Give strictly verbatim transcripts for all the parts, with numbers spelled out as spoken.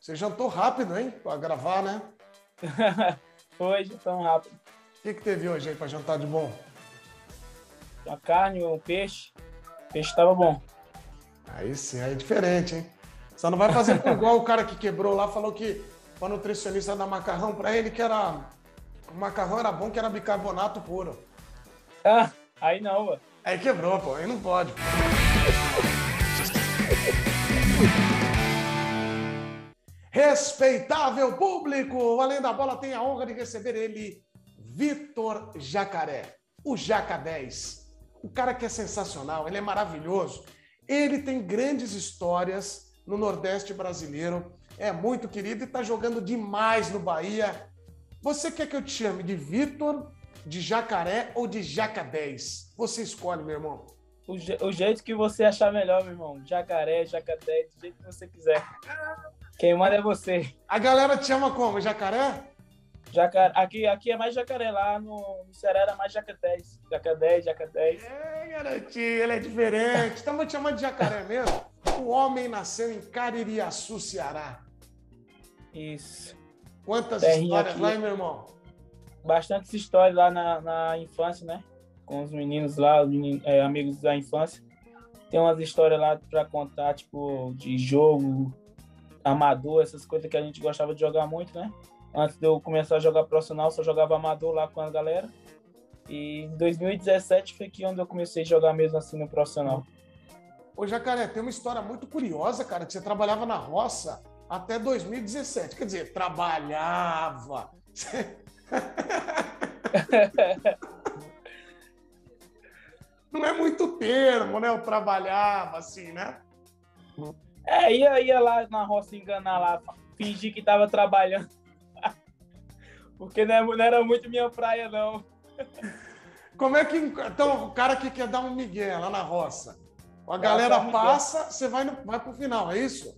Você jantou rápido, hein? Para gravar, né? Hoje, tão rápido. O que, que teve hoje aí para jantar de bom? Uma carne, um peixe. O peixe estava bom. Aí sim, aí é diferente, hein? Só não vai fazer igual o cara que quebrou lá, falou que o nutricionista dar macarrão para ele, que era... O macarrão era bom, que era bicarbonato puro. Ah, aí não, mano. Aí quebrou, pô. Aí não pode. Pô. Respeitável público, o Além da Bola tem a honra de receber ele, Vitor Jacaré, o Jaca dez. O cara que é sensacional, ele é maravilhoso. Ele tem grandes histórias no Nordeste brasileiro, é muito querido e está jogando demais no Bahia. Você quer que eu te chame de Vitor, de Jacaré ou de Jaca dez? Você escolhe, meu irmão. O, je o jeito que você achar melhor, meu irmão. Jacaré, Jaca dez, do jeito que você quiser. Quem manda é você. A galera te chama como? Jacaré? Jacaré. Aqui, aqui é mais Jacaré, lá no, no Ceará era mais Jaca dez. Jaca dez, Jaca dez. É, garotinho, ele é diferente. Estamos te chamando de Jacaré mesmo. O homem nasceu em Caririaçu, Ceará. Isso. Quantas Terrinha histórias aqui, lá, hein, meu irmão? Bastante histórias lá na, na infância, né? Com os meninos lá, os meninos, é, amigos da infância. Tem umas histórias lá pra contar, tipo, de jogo, amador, essas coisas que a gente gostava de jogar muito, né? Antes de eu começar a jogar profissional, só jogava amador lá com a galera. E em dois mil e dezessete foi que onde eu comecei a jogar mesmo assim no profissional. Ô, Jacaré, tem uma história muito curiosa, cara, que você trabalhava na roça até dois mil e dezessete. Quer dizer, trabalhava. Não é muito termo, né? Eu trabalhava, assim, né? É, ia, ia lá na roça enganar lá, fingir que tava trabalhando. Porque não, é, não era muito minha praia, não. Como é que... Então, o cara que quer dar um migué lá na roça, a é, galera passa, você vai, no, vai pro final, é isso?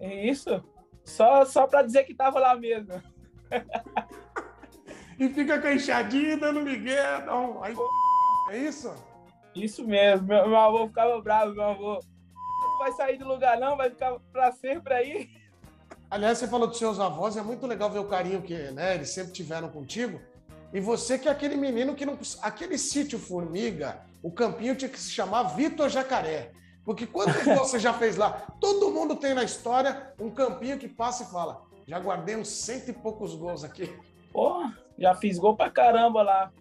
É isso. Só, só pra dizer que tava lá mesmo. E fica com a enxadinha, dando migué, não. Aí, é isso? Isso mesmo, meu, meu avô ficava bravo, meu avô. Não vai sair do lugar não, vai ficar pra sempre aí. Aliás, você falou dos seus avós, é muito legal ver o carinho que, né, eles sempre tiveram contigo. E você que é aquele menino que não... Aquele sítio Formiga, o campinho tinha que se chamar Vitor Jacaré. Porque quantos gols você já fez lá? Todo mundo tem na história um campinho que passa e fala, já guardei uns cento e poucos gols aqui. Pô, já fiz gol pra caramba lá.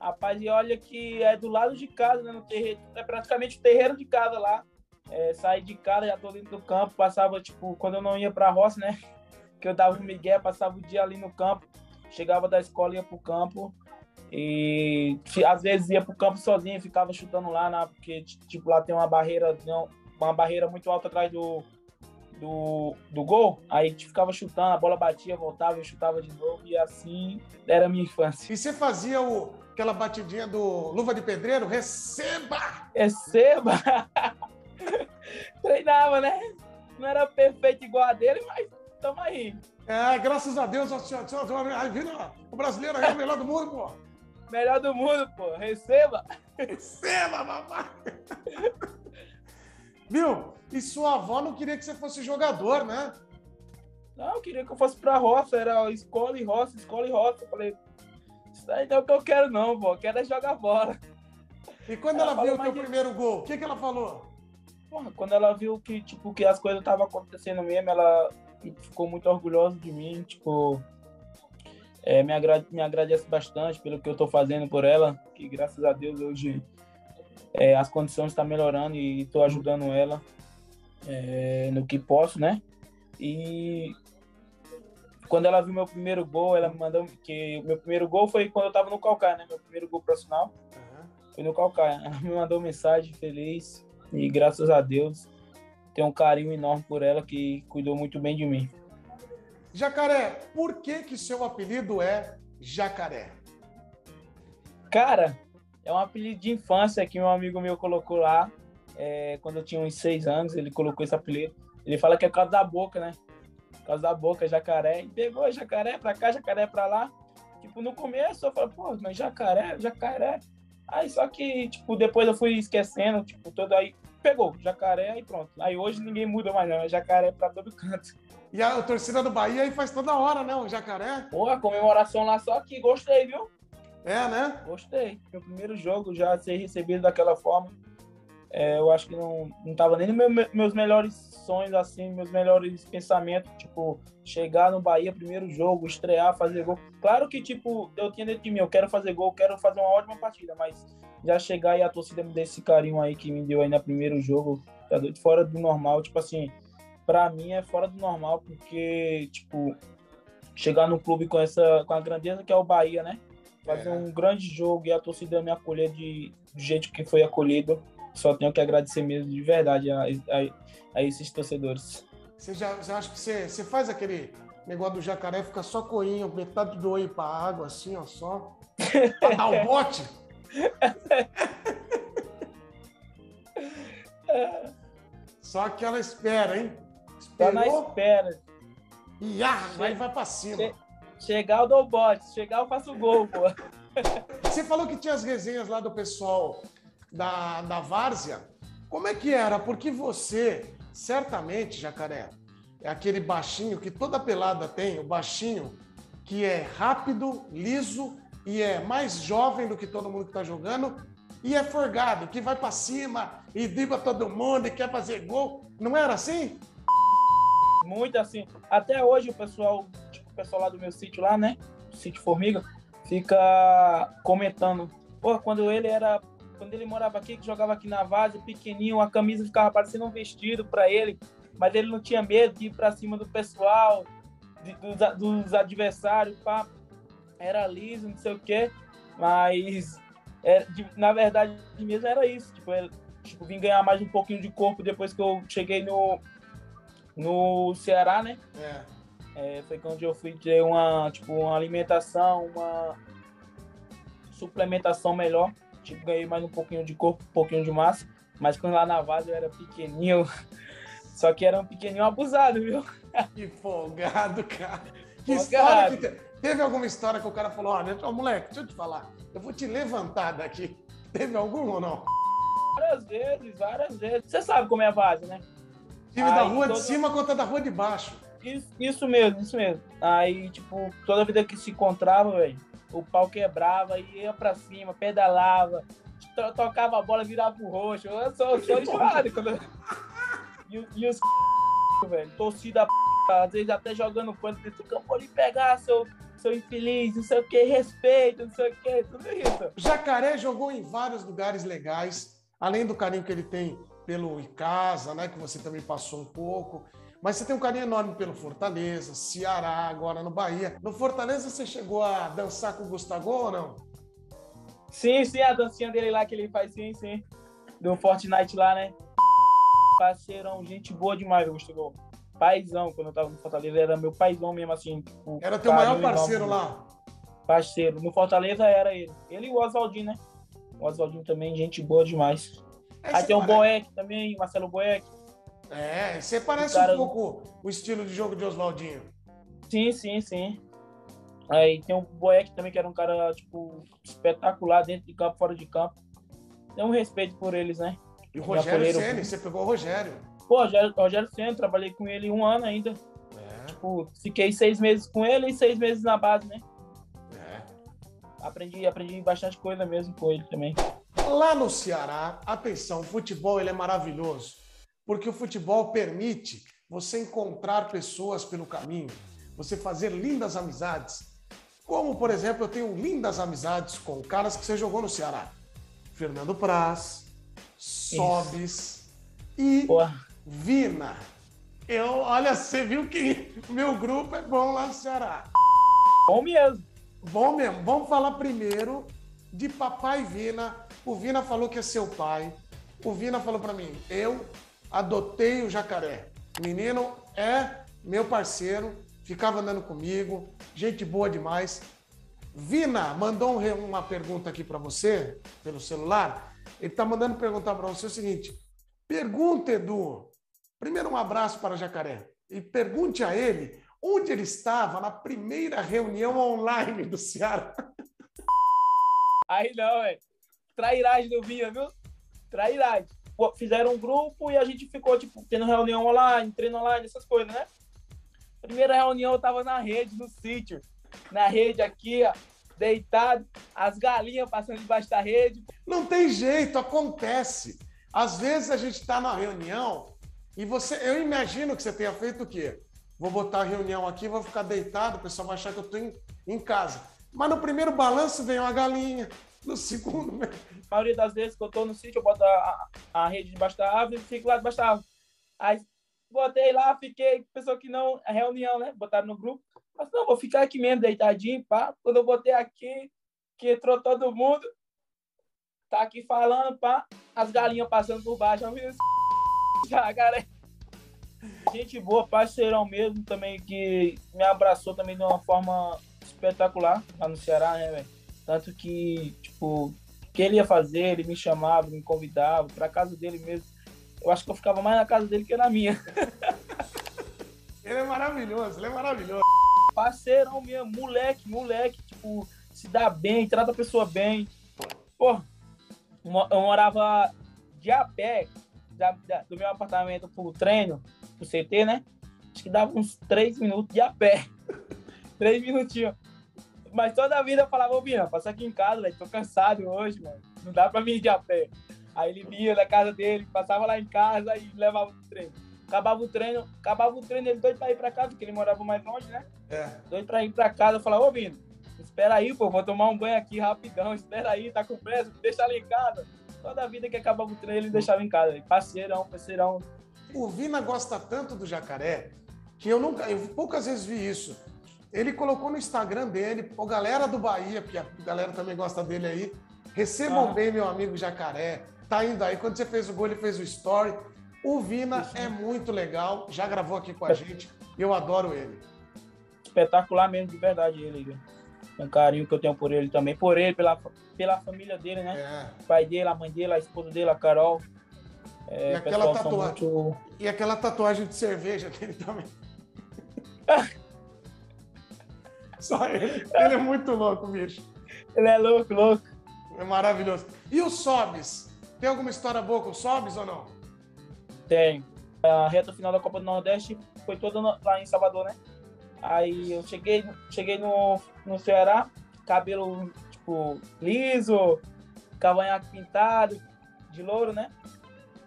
Rapaz, e olha que é do lado de casa, né, no terreno, é praticamente o terreiro de casa lá. É, saí de casa, já tô dentro do campo, passava, tipo, quando eu não ia pra roça, né, que eu dava o migué, passava o dia ali no campo, chegava da escola, ia pro campo, e às vezes ia pro campo sozinho, ficava chutando lá, né, porque, tipo, lá tem uma barreira, uma barreira muito alta atrás do, do, do gol, aí ficava chutando, a bola batia, voltava, eu chutava de novo, e assim era a minha infância. E você fazia o... aquela batidinha do Luva de Pedreiro, receba! Receba! Treinava, né? Não era perfeito igual a dele, mas tamo aí. É, graças a Deus, Vina, o brasileiro é o melhor do mundo, pô. Melhor do mundo, pô. Receba! Receba, papai! Viu? E sua avó não queria que você fosse jogador, né? Não, eu queria que eu fosse pra roça, era escola e roça, escola e roça. Eu falei... Isso aí não é o que eu quero não, pô. Eu quero é jogar bola. E quando ela, ela viu o teu de... primeiro gol, o que, que ela falou? Porra, quando ela viu que, tipo, que as coisas estavam acontecendo mesmo, ela ficou muito orgulhosa de mim, tipo... É, me, agra... me agradece bastante pelo que eu tô fazendo por ela, que graças a Deus hoje é, as condições estão melhorando e tô ajudando ela é, no que posso, né? E... Quando ela viu meu primeiro gol, ela me mandou... que meu primeiro gol foi quando eu tava no Calcaia, né? Meu primeiro gol profissional uhum. foi no Calcaia. Ela me mandou mensagem feliz e graças a Deus tenho um carinho enorme por ela que cuidou muito bem de mim. Jacaré, por que que seu apelido é Jacaré? Cara, é um apelido de infância que um amigo meu colocou lá. É, quando eu tinha uns seis anos, ele colocou esse apelido. Ele fala que é por causa da boca, né? Por causa da boca, jacaré, e pegou jacaré pra cá, jacaré pra lá. Tipo, no começo eu falei, pô, mas jacaré, jacaré. Aí só que, tipo, depois eu fui esquecendo, tipo, toda aí pegou, Jacaré e pronto. Aí hoje ninguém muda mais não, é Jacaré pra todo canto. E a torcida do Bahia aí faz toda hora, né, o Jacaré? Pô, comemoração lá só que gostei, viu? É, né? Gostei. Meu primeiro jogo já ser recebido daquela forma. É, eu acho que não, não tava nem nos meu, meus melhores sonhos, assim, meus melhores pensamentos, tipo, chegar no Bahia, primeiro jogo, estrear, fazer gol. Claro que, tipo, eu tinha dentro de mim, eu quero fazer gol, quero fazer uma ótima partida, mas já chegar e a torcida me deu esse carinho aí que me deu aí no primeiro jogo, tá doido? Fora do normal, tipo assim, pra mim é fora do normal, porque, tipo, chegar no clube com, essa, com a grandeza que é o Bahia, né? Fazer é. um grande jogo e a torcida me acolher de, do jeito que foi acolhido. Só tenho que agradecer mesmo, de verdade, a, a, a esses torcedores. Você já você acha que você, você faz aquele negócio do Jacaré, fica só coinho, metade do olho pra água, assim, ó, só, pra dar o bote? Só que ela espera, hein? Esperou, tá na espera. E ah, che... aí vai pra cima. Che... Chegar eu dou o bote, chegar eu faço o gol, pô. Você falou que tinha as resenhas lá do pessoal... Da, da várzea, como é que era? Porque você, certamente, Jacaré, é aquele baixinho que toda pelada tem, o baixinho que é rápido, liso e é mais jovem do que todo mundo que tá jogando e é forgado, que vai pra cima e dribla todo mundo e quer fazer gol. Não era assim? Muito assim. Até hoje o pessoal, tipo, o pessoal lá do meu sítio lá, né? O Sítio Formiga, fica comentando. Pô, quando ele era... Quando ele morava aqui, que jogava aqui na várzea, pequenininho, a camisa ficava parecendo um vestido para ele, mas ele não tinha medo de ir para cima do pessoal, de, dos, dos adversários, pá, era liso, não sei o quê, mas é, de, na verdade mesmo era isso, tipo, eu, tipo, vim ganhar mais um pouquinho de corpo depois que eu cheguei no, no Ceará, né? É. É, foi quando eu fui ter uma, tipo, uma alimentação, uma suplementação melhor. Tipo, ganhei mais um pouquinho de corpo, um pouquinho de massa, mas quando lá na Vaz eu era pequenininho, só que era um pequenininho abusado, viu? Que folgado, cara. Que folgado. História que te... Teve alguma história que o cara falou, olha, oh, moleque, deixa eu te falar, eu vou te levantar daqui. Teve alguma ou não? Várias vezes, várias vezes. Você sabe como é a Vaz, né? Tive da rua todo... de cima contra da rua de baixo. Isso, isso mesmo, isso mesmo. Aí, tipo, toda vida que se encontrava, velho, o pau quebrava, ia pra cima, pedalava, to- tocava a bola, virava pro roxo. Eu sou, eu sou enjoado. Quando... E, e os c... velho, torcida p... às vezes até jogando quanto dentro do campo, pode pegar, seu, seu infeliz, não sei o que, respeito, não sei o que, tudo isso. Jacaré jogou em vários lugares legais, além do carinho que ele tem pelo Icasa, né, que você também passou um pouco. Mas você tem um carinho enorme pelo Fortaleza, Ceará, agora no Bahia. No Fortaleza você chegou a dançar com o Gustavo ou não? Sim, sim, a dancinha dele lá que ele faz, sim, sim. Do Fortnite lá, né? Parceirão, gente boa demais, Gustavo. Paizão, quando eu tava no Fortaleza, era meu paizão mesmo, assim. Tipo, era teu maior parceiro enorme, lá? Parceiro. No Fortaleza era ele. Ele e o Oswaldinho, né? O Oswaldinho também, gente boa demais. É. Aí tem o Boeck também, o Marcelo Boeck. É, você parece cara... um pouco o estilo de jogo de Oswaldinho. Sim, sim, sim. Aí tem o Boeck também, que era um cara, tipo, espetacular dentro de campo, fora de campo. Tem um respeito por eles, né? E o Rogério Senna, você pegou o Rogério. Pô, Rogério, Rogério Senna, trabalhei com ele um ano ainda. É. Tipo, fiquei seis meses com ele e seis meses na base, né? É. Aprendi, aprendi bastante coisa mesmo com ele também. Lá no Ceará, atenção, o futebol ele é maravilhoso. Porque o futebol permite você encontrar pessoas pelo caminho, você fazer lindas amizades. Como, por exemplo, eu tenho lindas amizades com caras que você jogou no Ceará. Fernando Prass, Sobis e Boa. Vina. Eu, olha, você viu que o meu grupo é bom lá no Ceará. Bom mesmo. Bom mesmo. Vamos falar primeiro de papai Vina. O Vina falou que é seu pai. O Vina falou para mim, eu... adotei o Jacaré. O menino é meu parceiro, ficava andando comigo, gente boa demais. Vina mandou um, uma pergunta aqui para você, pelo celular. Ele tá mandando perguntar para você o seguinte. Pergunta, Edu. Primeiro um abraço para o Jacaré. E pergunte a ele onde ele estava na primeira reunião online do Ceará. Aí não, é. Trairagem do Vina, viu? Trairagem. fizeram um grupo e a gente ficou, tipo, tendo reunião online, treino online, essas coisas, né? Primeira reunião eu tava na rede, no sítio. Na rede aqui, ó, deitado, as galinhas passando debaixo da rede. Não tem jeito, acontece. Às vezes a gente tá na reunião e você... Eu imagino que você tenha feito o quê? Vou botar a reunião aqui, vou ficar deitado, o pessoal vai achar que eu tô em, em casa. Mas no primeiro balanço vem uma galinha, no segundo... A maioria das vezes que eu tô no sítio, eu boto a, a, a rede debaixo da árvore e fico lá debaixo da árvore. Aí botei lá, fiquei, pessoa que não... A reunião, né? Botaram no grupo. Mas não, vou ficar aqui mesmo, deitadinho, pá. Quando eu botei aqui, que entrou todo mundo, tá aqui falando, pá, as galinhas passando por baixo. Jacaré. Gente boa, parceirão mesmo também, que me abraçou também de uma forma espetacular lá no Ceará, né, velho? Tanto que, tipo, o que ele ia fazer, ele me chamava, me convidava, pra casa dele mesmo. Eu acho que eu ficava mais na casa dele que na minha. Ele é maravilhoso, ele é maravilhoso. Parceirão mesmo, moleque, moleque, tipo, se dá bem, trata a pessoa bem. Pô, eu morava de a pé da, da, do meu apartamento pro treino, pro C T, né? Acho que dava uns três minutos de a pé. Três minutinhos. Mas toda a vida eu falava, ô Vina, passa aqui em casa, velho, tô cansado hoje, mano. Não dá pra mim ir de a pé. Aí ele vinha da casa dele, passava lá em casa e levava pro treino. Acabava o treino, acabava o treino, ele doido pra ir pra casa, porque ele morava mais longe, né? É. Doido pra ir pra casa, eu falava, ô Vina, espera aí, pô, vou tomar um banho aqui rapidão, espera aí, tá com pressa, deixa lá em casa. Toda a vida que acabava o treino, ele deixava em casa, velho. Parceirão, parceirão. O Vina gosta tanto do Jacaré, que eu nunca, eu poucas vezes vi isso. Ele colocou no Instagram dele, pô, galera do Bahia, porque a galera também gosta dele aí, recebam ah. bem meu amigo Jacaré. Tá indo aí, quando você fez o gol, ele fez o story. O Vina Isso. é muito legal, já gravou aqui com a gente, eu adoro ele. Espetacular mesmo, de verdade, ele. Um carinho que eu tenho por ele também, por ele, pela, pela família dele, né? É. O pai dele, a mãe dele, a esposa dele, a Carol. É, e, aquela tatuagem, muito... e aquela tatuagem de cerveja dele também. Só ele, ele é muito louco, bicho. Ele é louco, louco. É maravilhoso. E o Sobis? Tem alguma história boa com o Sobis ou não? Tem. A reta final da Copa do Nordeste foi toda no, lá em Salvador, né? Aí eu cheguei, cheguei no, no Ceará, cabelo, tipo, liso, cavanhaque pintado, de louro, né?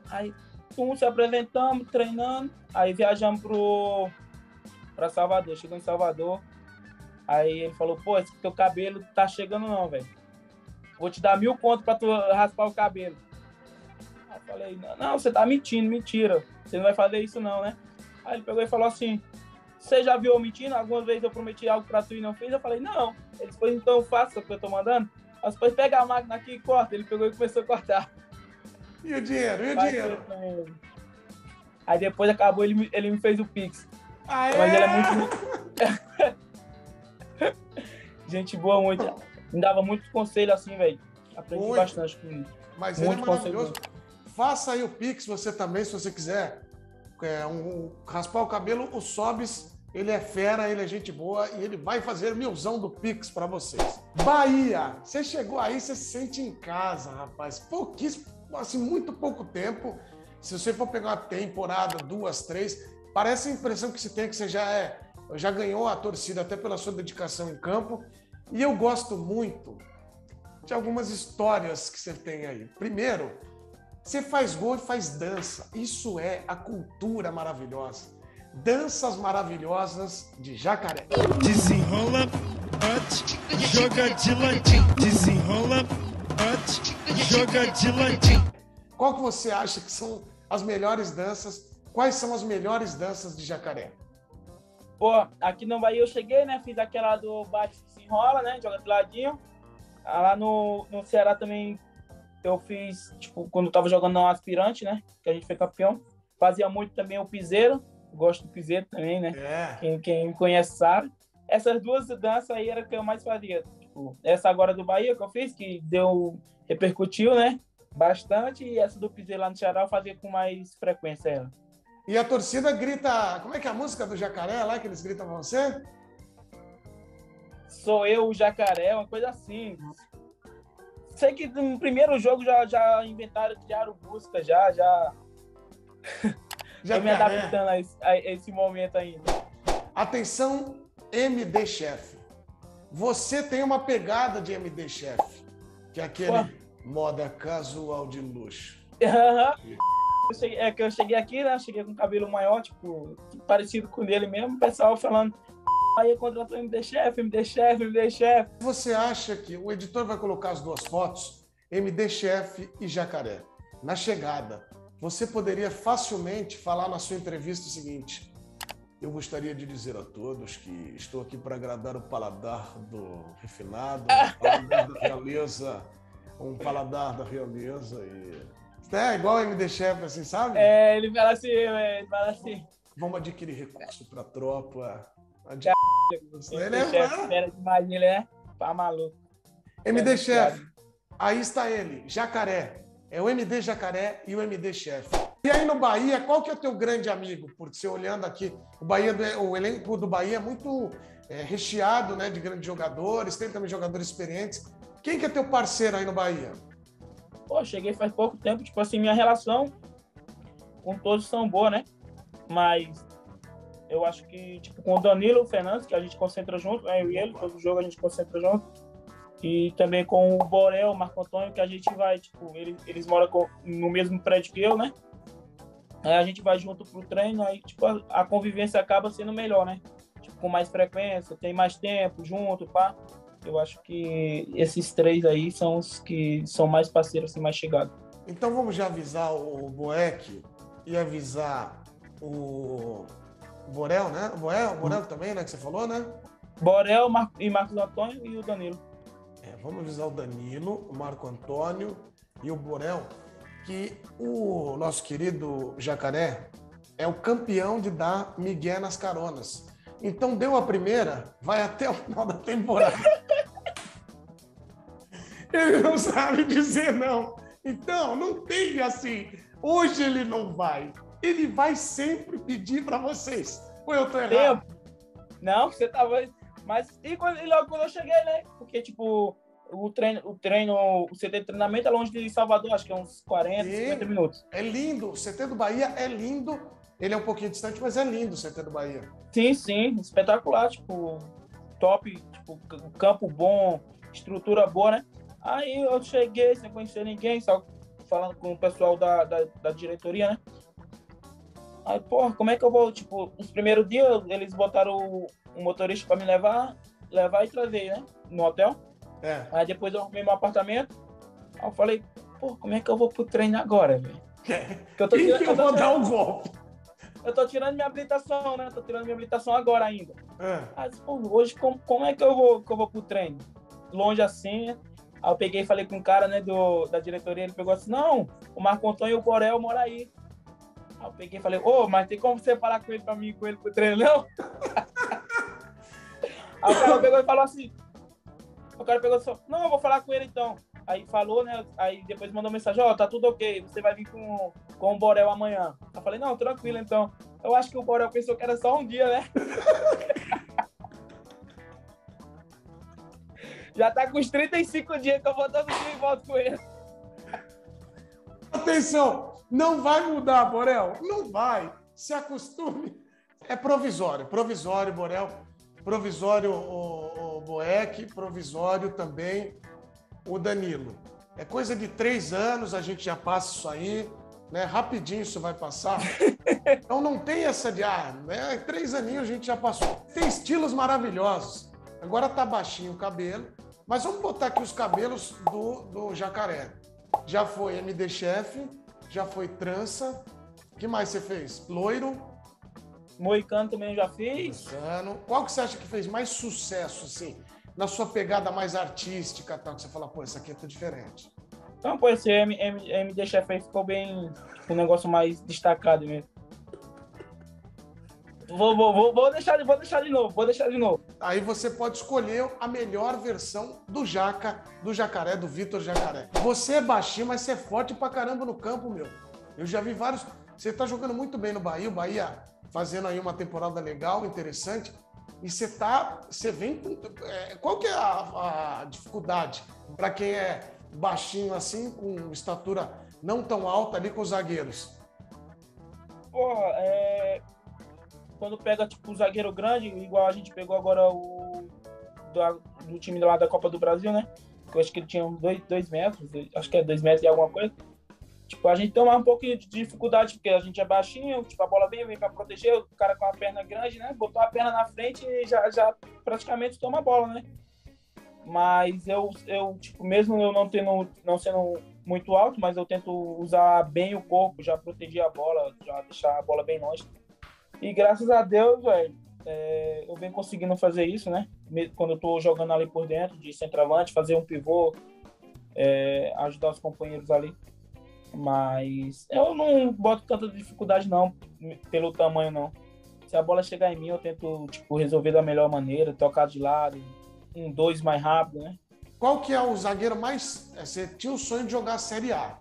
Aí, pum, se apresentamos, treinando, aí viajamos pro, pra Salvador. Chegou em Salvador, aí ele falou, pô, esse teu cabelo tá chegando não, velho. Vou te dar mil conto pra tu raspar o cabelo. Eu falei, não, não, você tá mentindo, mentira. Você não vai fazer isso não, né? Aí ele pegou e falou assim, você já viu eu mentindo? Algumas vezes eu prometi algo pra tu e não fiz? Eu falei, não. Ele disse, pois então faça o que eu tô mandando. Aí depois pega a máquina aqui e corta. Ele pegou e começou a cortar. E o dinheiro, e o dinheiro? Aí depois acabou, ele, ele me fez o Pix. Ah, é? Mas ele é muito... Gente boa, muito. Me dava muito conselho assim, velho. Aprendi muito, bastante com ele. Mas muito ele é maravilhoso. Conselho. Faça aí o Pix, você também, se você quiser. É, um, um, raspar o cabelo, o Sobis, ele é fera, ele é gente boa e ele vai fazer milzão do Pix pra vocês. Bahia, você chegou aí, você se sente em casa, rapaz. Pouquíssimo, assim, muito pouco tempo. Se você for pegar uma temporada, duas, três, parece a impressão que se tem que você já é, já ganhou a torcida, até pela sua dedicação em campo. E eu gosto muito de algumas histórias que você tem aí. Primeiro, você faz gol e faz dança. Isso é a cultura maravilhosa. Danças maravilhosas de Jacaré. Desenrola, bate, joga de ladinho. Desenrola, bate, joga de ladinho. Qual que você acha que são as melhores danças? Quais são as melhores danças de Jacaré? Pô, aqui no Bahia eu cheguei, né? Fiz aquela do bate, desenrola, né? Joga de ladinho. Lá no, no Ceará também... Eu fiz, tipo, quando eu tava jogando no aspirante, né? Que a gente foi campeão. Fazia muito também o piseiro. Gosto do piseiro também, né? É. Quem, quem me conhece sabe. Essas duas danças aí era que eu mais fazia. Tipo, essa agora do Bahia que eu fiz, que deu, repercutiu, né? Bastante. E essa do piseiro lá no Ceará eu fazia com mais frequência ela. E a torcida grita... Como é que é a música do Jacaré lá que eles gritam pra você? Sou eu o Jacaré, uma coisa assim. Sei que no primeiro jogo já, já inventaram, criaram busca, já, já... já tô me adaptando a esse, a esse momento ainda. Atenção, M D Chef. Você tem uma pegada de M D Chef, que é aquele Pô. moda casual de luxo. Uhum. Eu cheguei, é que eu cheguei aqui, né? Cheguei com cabelo maior, tipo, parecido com o dele mesmo, o pessoal falando... Aí contratou M D Chef, M D Chef, M D Chef. Você acha que o editor vai colocar as duas fotos, M D Chef e Jacaré, na chegada? Você poderia facilmente falar na sua entrevista o seguinte: eu gostaria de dizer a todos que estou aqui para agradar o paladar do refinado, o paladar da realeza, um paladar da realeza e... É igual M D Chef, assim, sabe? É, ele fala assim, ele fala assim. Vamos adquirir recurso para a tropa. Adi... Ele é fera demais, ele é pá maluco. M D Chef, aí está ele, Jacaré. É o M D Jacaré e o M D Chef. E aí no Bahia, qual que é o teu grande amigo? Por ser olhando aqui, o, Bahia do, o elenco do Bahia é muito é, recheado, né, de grandes jogadores, tem também jogadores experientes. Quem que é teu parceiro aí no Bahia? Pô, cheguei faz pouco tempo, tipo assim, minha relação com todos são boa, né? Mas... eu acho que, tipo, com o Danilo Fernandes, que a gente concentra junto, eu e ele, todo jogo a gente concentra junto. E também com o Borel, o Marco Antônio, que a gente vai, tipo, ele, eles moram com, no mesmo prédio que eu, né? Aí a gente vai junto pro treino, aí, tipo, a, a convivência acaba sendo melhor, né? Tipo, com mais frequência, tem mais tempo junto, pá. Eu acho que esses três aí são os que são mais parceiros, assim, mais chegados. Então vamos já avisar o Boeck e avisar o... Borel, né? Borel, Borel também, né? Que você falou, né? Borel Mar- e Marcos Antônio e o Danilo. É, vamos avisar o Danilo, o Marco Antônio e o Borel, que o nosso querido Jacaré é o campeão de dar migué nas caronas. Então, deu a primeira, vai até o final da temporada. Ele não sabe dizer não. Então, não tem assim, hoje ele não vai. Ele vai sempre pedir para vocês. Ou eu tô errado? Eu... Não, você tava... Mas e, quando... e logo quando eu cheguei, né? Porque, tipo, o treino, o treino, o C T de treinamento é longe de Salvador, acho que é uns quarenta, e... cinquenta minutos. É lindo. O C T do Bahia é lindo. Ele é um pouquinho distante, mas é lindo o C T do Bahia. Sim, sim. Espetacular, tipo, top. Tipo, campo bom, estrutura boa, né? Aí eu cheguei sem conhecer ninguém, só falando com o pessoal da, da, da diretoria, né? Aí, porra, como é que eu vou, tipo, os primeiros dias eles botaram o, o motorista pra me levar, levar e trazer, né, no hotel. É. Aí depois eu arrumei meu apartamento, aí eu falei, pô, como é que eu vou pro treino agora, velho? Eu tô tirando, que eu vou eu tô tirando, dar um golpe? Eu tô tirando minha habilitação, né, tô tirando minha habilitação agora ainda. É. Aí, pô, hoje como, como é que eu vou, que eu vou pro treino? Longe assim, né? Aí eu peguei e falei com o cara, né, do, da diretoria, ele pegou assim, não, o Marco Antônio e o Borel moram aí. Eu peguei e falei, ô, oh, mas tem como você falar com ele pra mim e com ele pro treino, não? Aí o cara pegou e falou assim, o cara pegou e falou, não, eu vou falar com ele então. Aí falou, né, aí depois mandou mensagem, ó, oh, tá tudo ok, você vai vir com, com o Borel amanhã. Eu falei, não, tranquilo então. Eu acho que o Borel pensou que era só um dia, né? Já tá com os trinta e cinco dias que eu vou todo dia e volto com ele. Atenção! Não vai mudar, Borel. Não vai. Se acostume. É provisório. Provisório, Borel. Provisório o, o Boeck. Provisório também o Danilo. É coisa de três anos, a gente já passa isso aí. Né? Rapidinho isso vai passar. Então não tem essa de... Ah, né? Três aninhos a gente já passou. Tem estilos maravilhosos. Agora tá baixinho o cabelo. Mas vamos botar aqui os cabelos do, do Jacaré. Já foi M D Chef... Já foi trança. O que mais você fez? Loiro? Moicano também já fiz. Moicano. Qual que você acha que fez mais sucesso, assim? Na sua pegada mais artística, tal, que você fala, pô, essa aqui tá diferente. Então, pô, esse M D Chef aí ficou bem... um negócio mais destacado mesmo. Vou, vou, vou, vou, deixar, vou deixar de novo, vou deixar de novo. Aí você pode escolher a melhor versão do Jaca, do Jacaré, do Vitor Jacaré. Você é baixinho, mas você é forte pra caramba no campo, meu. Eu já vi vários... Você tá jogando muito bem no Bahia, o Bahia fazendo aí uma temporada legal, interessante. E você tá... Você vem com... Qual que é a, a dificuldade pra quem é baixinho assim, com estatura não tão alta ali com os zagueiros? Porra, é... quando pega tipo um zagueiro grande, igual a gente pegou agora o do, do time lá da Copa do Brasil, né? Eu acho que ele tinha dois, dois metros, acho que é dois metros e alguma coisa. Tipo, a gente tem um pouco de dificuldade, porque a gente é baixinho, tipo, a bola vem, vem pra proteger, o cara com a perna grande, né? Botou a perna na frente e já, já praticamente toma a bola, né? Mas eu, eu tipo, mesmo eu não, tendo, não sendo muito alto, mas eu tento usar bem o corpo, já proteger a bola, já deixar a bola bem longe. E graças a Deus, velho, é, eu venho conseguindo fazer isso, né? Quando eu tô jogando ali por dentro, de centroavante, fazer um pivô, é, ajudar os companheiros ali. Mas eu não boto tanta dificuldade, não, pelo tamanho, não. Se a bola chegar em mim, eu tento, tipo, resolver da melhor maneira, tocar de lado, um, dois mais rápido, né? Qual que é o zagueiro mais... Você tinha o sonho de jogar a Série A,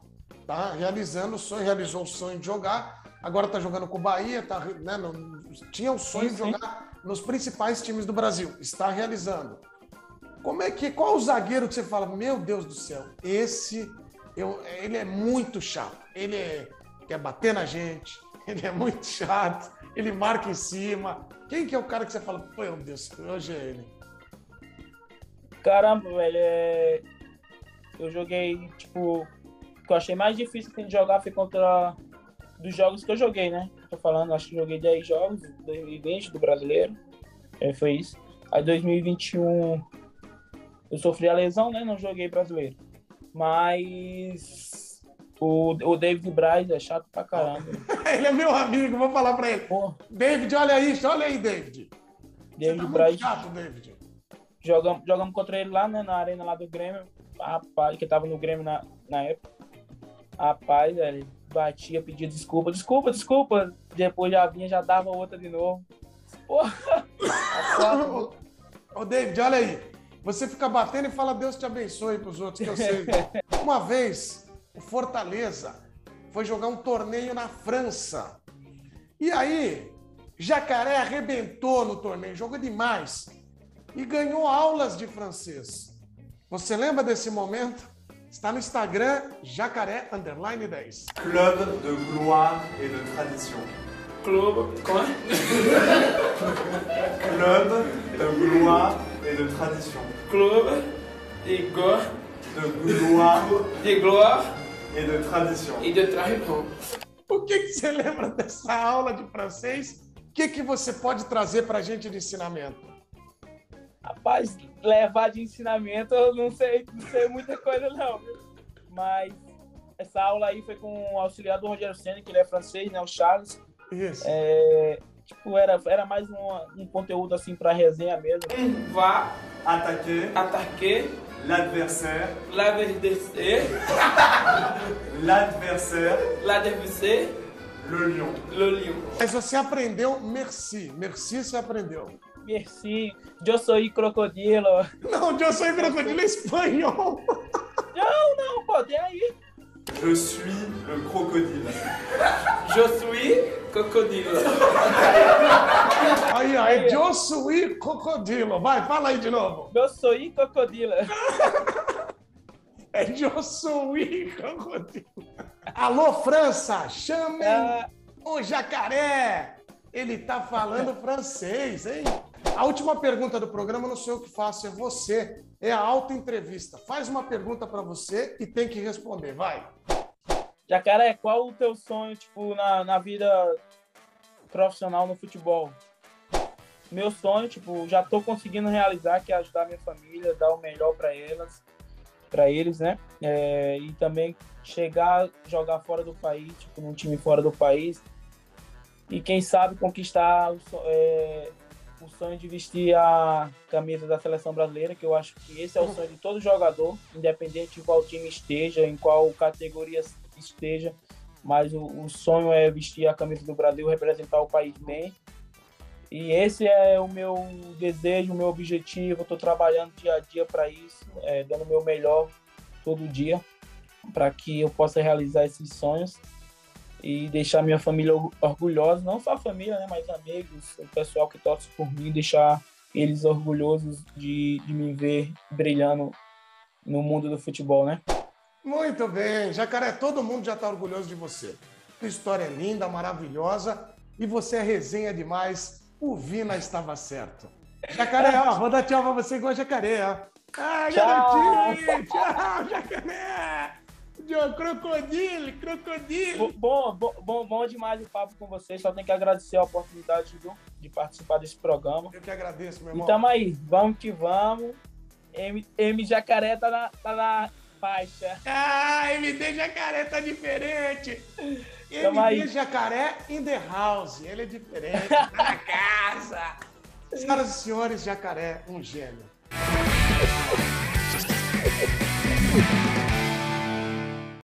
tá? Realizando o sonho, realizou o sonho de jogar, agora tá jogando com o Bahia, tá, né? Não, tinha o sonho sim, de sim. jogar nos principais times do Brasil, está realizando. Como é que... Qual é o zagueiro que você fala, meu Deus do céu, esse... Eu, ele é muito chato, ele é, quer bater na gente, ele é muito chato, ele marca em cima. Quem que é o cara que você fala, pô, meu Deus, hoje é ele? Caramba, velho, é... eu joguei, tipo, o que eu achei mais difícil de jogar foi contra dos jogos que eu joguei, né? Tô falando, acho que joguei dez jogos, dois mil e vinte do Brasileiro, é, foi isso. Aí dois mil e vinte e um eu sofri a lesão, né, não joguei Brasileiro. Mas o, o David Braz é chato pra caramba. Ele é meu amigo, vou falar pra ele. Porra. David, olha isso, olha aí, David. David tá Braz. Chato, David. Jogamos, jogamos contra ele lá, né, na arena lá do Grêmio. Rapaz, que tava no Grêmio na, na época. Rapaz, ele batia, pedia desculpa, desculpa, desculpa. Depois já vinha, já dava outra de novo. Porra. Ô, ô, David, olha aí. Você fica batendo e fala Deus te abençoe para os outros, que eu sei. Uma vez, o Fortaleza foi jogar um torneio na França. E aí, Jacaré arrebentou no torneio, jogou demais. E ganhou aulas de francês. Você lembra desse momento? Está no Instagram, Jacaré, underline dez. Clube de gloire e de tradition. Clube, como é? Clube de gloire. Et de tradition. Club et gore. De gloire. De gloire. Et de tradition. E de tradition. O que, que você lembra dessa aula de francês? O que, que você pode trazer pra gente de ensinamento? Rapaz, levar de ensinamento eu não sei, não sei muita coisa não. Mas essa aula aí foi com o auxiliar do Rogério Senna, que ele é francês, né? O Charles. Isso. É... Tipo, era, era mais uma, um conteúdo assim pra resenha mesmo. On va attaquer, attaquer l'adversaire, l'adversaire, l'adversaire, l'adversaire, le lion, le lion. Mas você aprendeu merci, merci você aprendeu. Merci, eu sou crocodilo. Não, eu sou crocodilo espanhol. Não, não, pô, tem aí. Je suis le crocodile. Je suis crocodile. Aí, ó, é Je suis crocodile. Vai, fala aí de novo. Je suis crocodile. É Je suis crocodile. Alô, França, chamem é... o Jacaré. Ele tá falando francês, hein? A última pergunta do programa, não sei o que faço, é você. É a auto-entrevista. Faz uma pergunta pra você e tem que responder, vai. Jacaré, qual o teu sonho, tipo, na, na vida profissional no futebol? Meu sonho, tipo, já tô conseguindo realizar, que é ajudar minha família, dar o melhor pra elas, pra eles, né? É, e também chegar, jogar fora do país, tipo, num time fora do país. E quem sabe conquistar o, é, o sonho de vestir a camisa da seleção brasileira, que eu acho que esse é o sonho de todo jogador, independente de qual time esteja, em qual categoria esteja, mas o, o sonho é vestir a camisa do Brasil, representar o país bem. E esse é o meu desejo, o meu objetivo, eu estou trabalhando dia a dia para isso, é, dando o meu melhor todo dia, para que eu possa realizar esses sonhos. E deixar minha família orgulhosa, não só a família, né, mas amigos, o pessoal que torce por mim, deixar eles orgulhosos de, de me ver brilhando no mundo do futebol, né? Muito bem, Jacaré, todo mundo já está orgulhoso de você. Tua história é linda, maravilhosa e você é resenha demais. O Vina estava certo. Jacaré, ó, vou dar tchau pra você igual a Jacaré, ó. Ah, garotinho! Tchau, Jacaré! Crocodilo, crocodilo! Bom, bom, bom, bom demais o papo com vocês. Só tenho que agradecer a oportunidade do, de participar desse programa. Eu que agradeço, meu irmão. E tamo aí, vamos que vamos. M, M Jacaré tá na, tá na faixa. Ah, M D Jacaré tá diferente. Tamo M D aí. Jacaré in the house. Ele é diferente, tá na casa. Senhoras e senhores, Jacaré, um gênio.